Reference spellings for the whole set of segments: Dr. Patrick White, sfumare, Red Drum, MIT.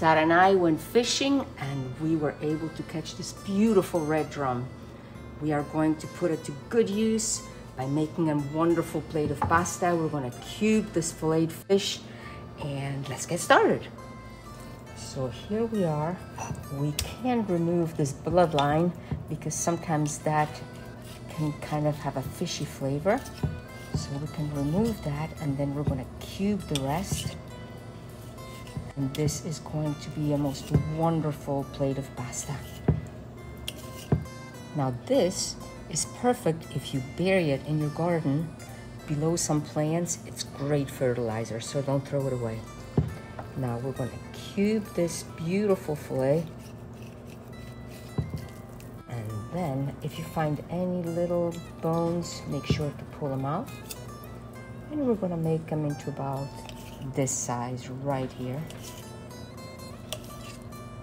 Sarah and I went fishing and we were able to catch this beautiful red drum. We are going to put it to good use by making a wonderful plate of pasta. We're going to cube this filleted fish and let's get started. So here we are. We can remove this bloodline because sometimes that can kind of have a fishy flavor. So we can remove that and then we're going to cube the rest. And this is going to be a most wonderful plate of pasta. Now this is perfect if you bury it in your garden below some plants. It's great fertilizer, so don't throw it away. Now we're going to cube this beautiful fillet. And then if you find any little bones, make sure to pull them out. And we're going to make them into about this size right here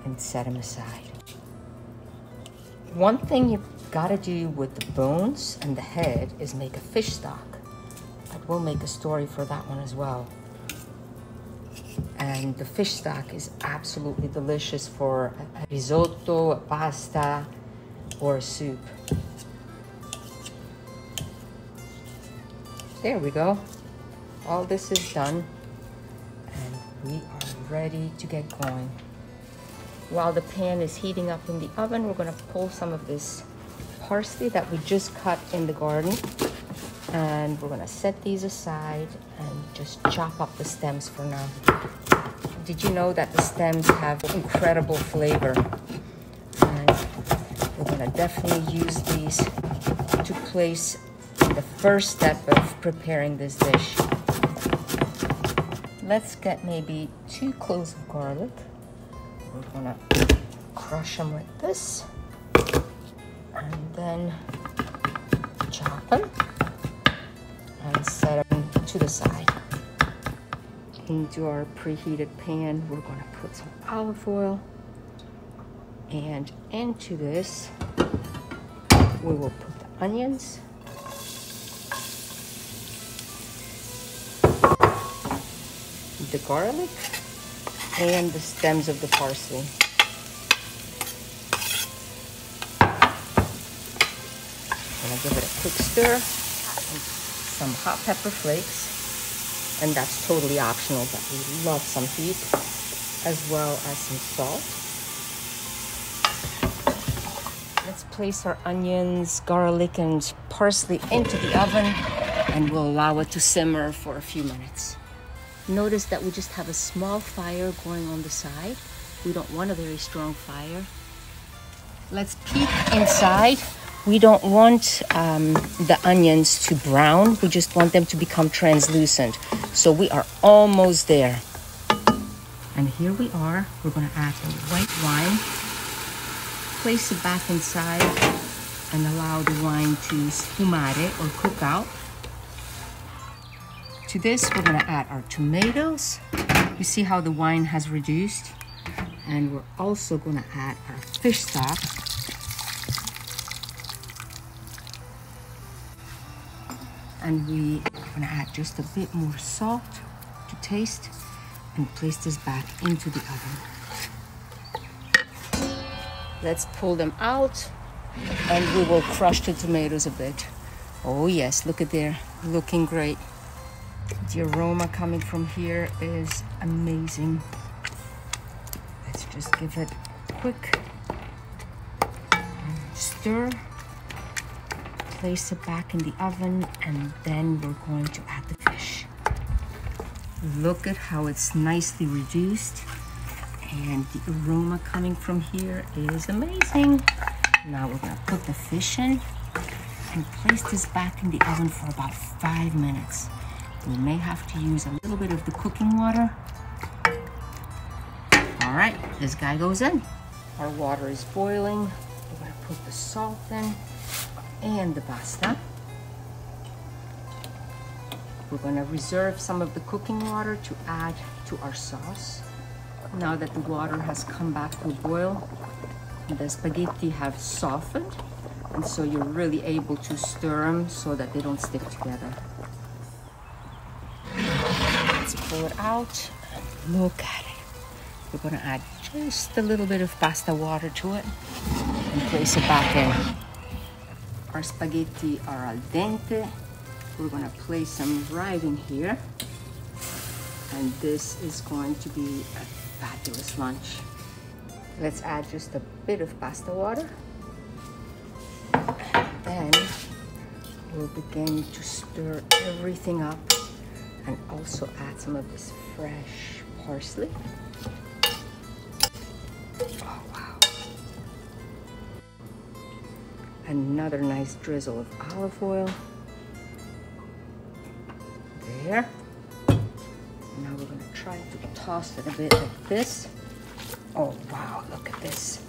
and set them aside. One thing you've got to do with the bones and the head is make a fish stock. But we'll make a story for that one as well. And the fish stock is absolutely delicious for a risotto, a pasta, or a soup. There we go. All this is done. And we are ready to get going. While the pan is heating up in the oven, we're going to pull some of this parsley that we just cut in the garden. And we're going to set these aside and just chop up the stems for now. Did you know that the stems have incredible flavor? And we're going to definitely use these to place the first step of preparing this dish. Let's get maybe 2 cloves of garlic. We're gonna crush them like this and then chop them and set them to the side. Into our preheated pan, we're gonna put some olive oil, and into this we will put the onions. The garlic and the stems of the parsley. I'm gonna give it a quick stir, some hot pepper flakes, and that's totally optional, but we love some heat, as well as some salt. Let's place our onions, garlic, and parsley into the oven, and we'll allow it to simmer for a few minutes. Notice that we just have a small fire going on the side. We don't want a very strong fire. Let's peek inside. We don't want the onions to brown. We just want them to become translucent. So we are almost there. And here we are. We're going to add the white wine. Place it back inside and allow the wine to sfumare or cook out. To this, we're going to add our tomatoes. You see how the wine has reduced? And we're also going to add our fish stock. And we are going to add just a bit more salt to taste and place this back into the oven. Let's pull them out and we will crush the tomatoes a bit. Oh yes, look at there, looking great. The aroma coming from here is amazing. Let's just give it a quick stir, place it back in the oven, and then we're going to add the fish. Look at how it's nicely reduced, and the aroma coming from here is amazing. Now we're going to put the fish in and place this back in the oven for about 5 minutes. We may have to use a little bit of the cooking water. All right, this guy goes in. Our water is boiling. We're gonna put the salt in and the pasta. We're gonna reserve some of the cooking water to add to our sauce. Now that the water has come back to a boil, the spaghetti have softened, and so you're really able to stir them so that they don't stick together. Pull it out and look at it. We're going to add just a little bit of pasta water to it and place it back in. Our spaghetti are al dente. We're going to place them right in here. And this is going to be a fabulous lunch. Let's add just a bit of pasta water. And then we'll begin to stir everything up and also add some of this fresh parsley. Oh, wow. Another nice drizzle of olive oil. There. Now we're going to try to toss it a bit like this. Oh, wow, look at this.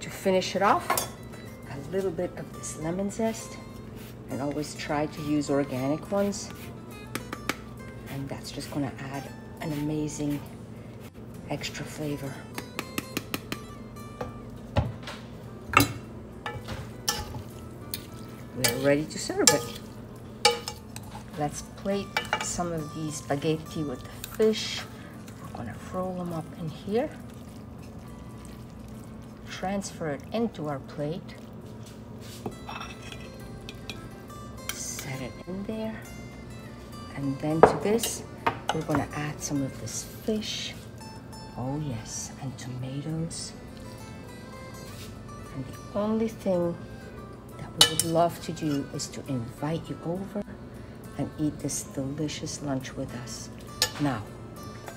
To finish it off, a little bit of this lemon zest, and always try to use organic ones. And that's just going to add an amazing extra flavor. We're ready to serve it. Let's plate some of these spaghetti with the fish. We're going to roll them up in here. Transfer it into our plate. Set it in there. And then to this, we're going to add some of this fish. Oh yes, and tomatoes. And the only thing that we would love to do is to invite you over and eat this delicious lunch with us. Now,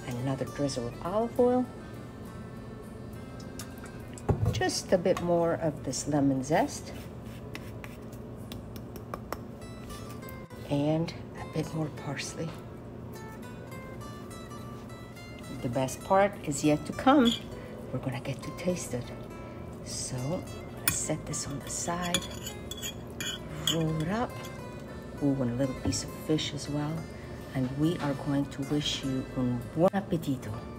another drizzle of olive oil. Just a bit more of this lemon zest. And a bit more parsley. The best part is yet to come. We're gonna get to taste it. So I'm gonna set this on the side, roll it up. Ooh, and a little piece of fish as well. And we are going to wish you un buon appetito.